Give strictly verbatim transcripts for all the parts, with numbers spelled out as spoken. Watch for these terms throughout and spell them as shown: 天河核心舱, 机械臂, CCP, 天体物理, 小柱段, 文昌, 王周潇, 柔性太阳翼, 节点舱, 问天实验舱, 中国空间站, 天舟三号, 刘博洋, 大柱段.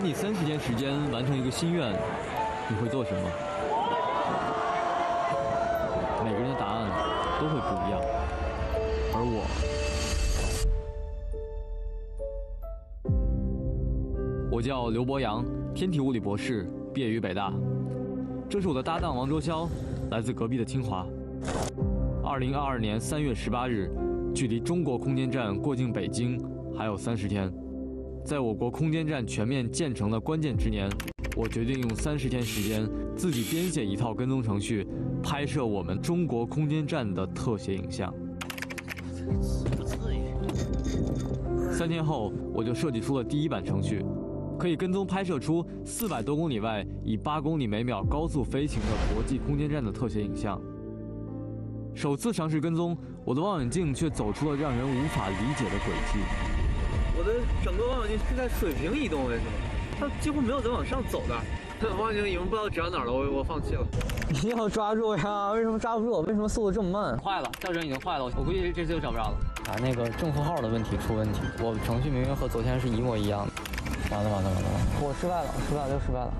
给你三十天时间完成一个心愿，你会做什么？每个人的答案都会不一样，而我，我叫刘博洋，天体物理博士，毕业于北大。这是我的搭档王周潇，来自隔壁的清华。二零二二年三月十八日，距离中国空间站过境北京还有三十天。 在我国空间站全面建成的关键之年，我决定用三十天时间自己编写一套跟踪程序，拍摄我们中国空间站的特写影像。三天后，我就设计出了第一版程序，可以跟踪拍摄出四百多公里外以八公里每秒高速飞行的国际空间站的特写影像。首次尝试跟踪，我的望远镜却走出了让人无法理解的轨迹。 我的整个望远镜是在水平移动位置，它几乎没有在往上走的。望远镜已经不知道指到哪儿了，我我放弃了。你要抓住呀！为什么抓不住我？为什么速度这么慢？坏了，校准已经坏了，我估计这次又找不着了。啊，那个正负号的问题出问题，我程序明明和昨天是一模一样的。完了完了完了！我失败了，我失败了，又失败了。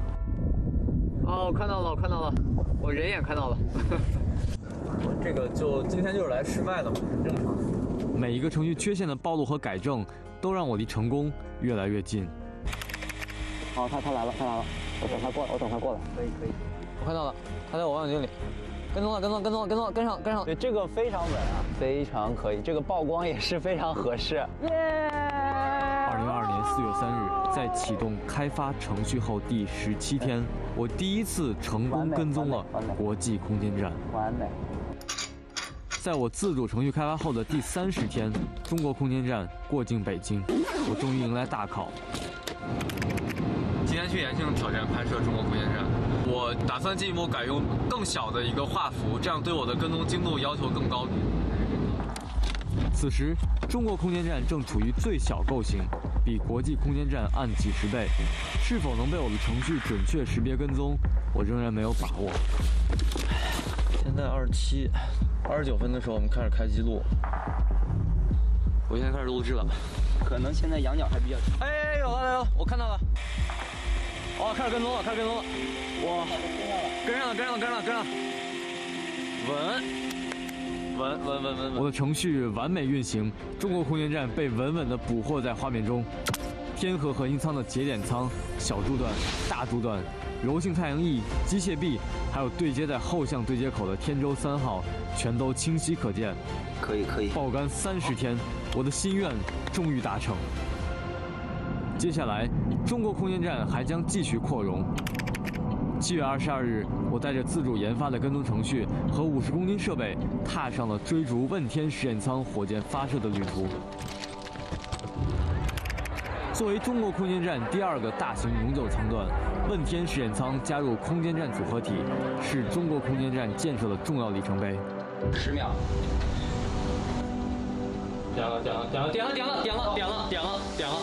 啊，我看到了，我看到了，我人眼看到了。我这个就今天就是来失败的嘛，正常。每一个程序缺陷的暴露和改正。 都让我离成功越来越近。好，他他来了，他来了，我等他过来，我等他过来。可以可以，我看到了，他在我望远镜里，跟踪了跟踪了跟踪了跟踪了跟上跟上。对，这个非常稳啊，非常可以，这个曝光也是非常合适。耶！二零二二年四月三日，在启动开发程序后第十七天，我第一次成功跟踪了国际空间站。完美。 在我自主程序开发后的第三十天，中国空间站过境北京，我终于迎来大考。今天去延庆挑战拍摄中国空间站，我打算进一步改用更小的一个画幅，这样对我的跟踪精度要求更高。此时，中国空间站正处于最小构型，比国际空间站暗几十倍。是否能被我的程序准确识别跟踪，我仍然没有把握。现在二十七。 二十九分的时候，我们开始开记录。我现在开始录制了，可能现在仰角还比较长。哎，有了，有了，我看到了。哦，开始跟踪了，开始跟踪了。哇，跟上了，跟上了，跟上了，跟上了。稳，稳，稳，稳，稳，稳。我的程序完美运行，中国空间站被稳稳地捕获在画面中。天河核心舱的节点舱、小柱段、大柱段。 柔性太阳翼、机械臂，还有对接在后向对接口的天舟三号，全都清晰可见。可以可以。爆肝三十天，我的心愿终于达成。接下来，中国空间站还将继续扩容。七月二十二日，我带着自主研发的跟踪程序和五十公斤设备，踏上了追逐问天实验舱火箭发射的旅途。 作为中国空间站第二个大型永久舱段，问天实验舱加入空间站组合体，是中国空间站建设的重要里程碑。十秒，点了点了点了点了点了点了点了点了点了。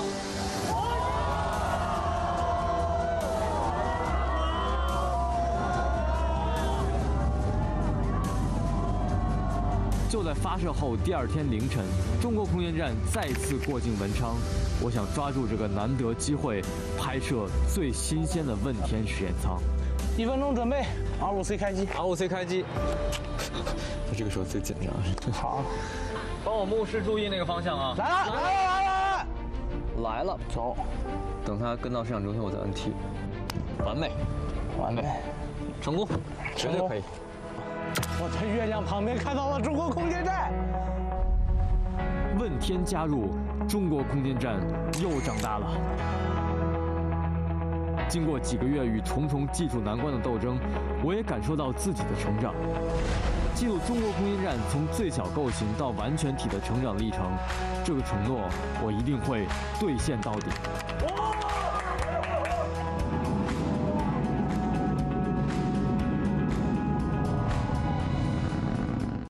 就在发射后第二天凌晨，中国空间站再次过境文昌。 我想抓住这个难得机会，拍摄最新鲜的问天实验舱。一分钟准备 ，R 五 C 开机 ，R 五 C 开机。他这个时候最紧张。好，帮我目视注意那个方向啊！来了，来了，来了，来了，走。等他跟到市场中心，我再摁 T。完美，完美，成功，绝对可以。我在月亮旁边看到了中国空间站。问天加入。 中国空间站又长大了。经过几个月与重重技术难关的斗争，我也感受到自己的成长。记录中国空间站从最小构型到完全体的成长历程，这个承诺我一定会兑现到底。